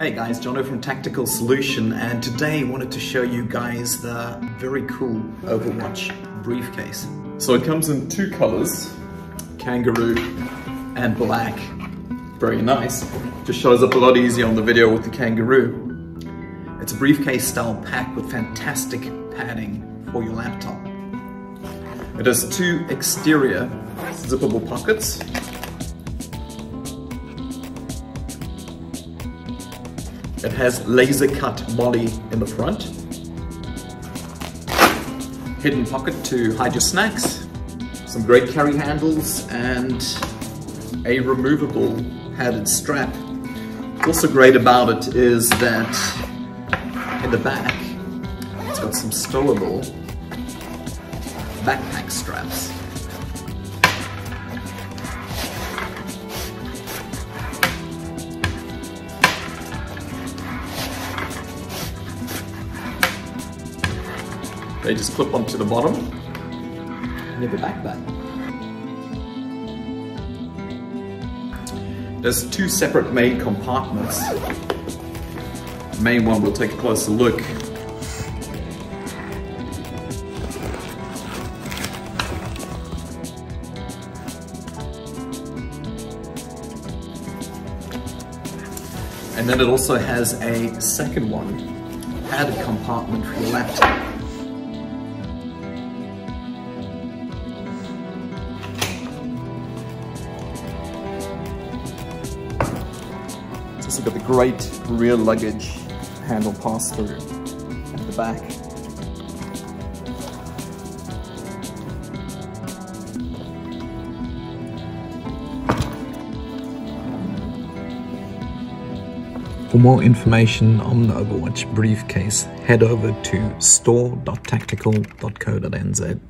Hey guys, Jono from Tactical Solution, and today I wanted to show you guys the very cool Overwatch briefcase. So it comes in two colors, kangaroo and black. Very nice. Just shows up a lot easier on the video with the kangaroo. It's a briefcase style pack with fantastic padding for your laptop. It has two exterior zippable pockets. It has laser cut MOLLE in the front. Hidden pocket to hide your snacks. Some great carry handles and a removable padded strap. What's also great about it is that in the back, it's got some stowable backpack straps. They just clip onto the bottom and you have a backpack. There's two separate main compartments. The main one we'll take a closer look. And then it also has a second one, padded compartment for your laptop. It's got the great rear luggage handle pass through at the back. For more information on the Overwatch briefcase, head over to store.tactical.co.nz.